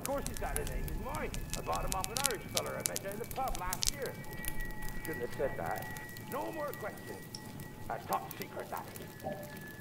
Of course he's got his name. He's mine. I bought him off an Irish fella I met down in the pub last year. Shouldn't have said that. No more questions. That's top secret, that.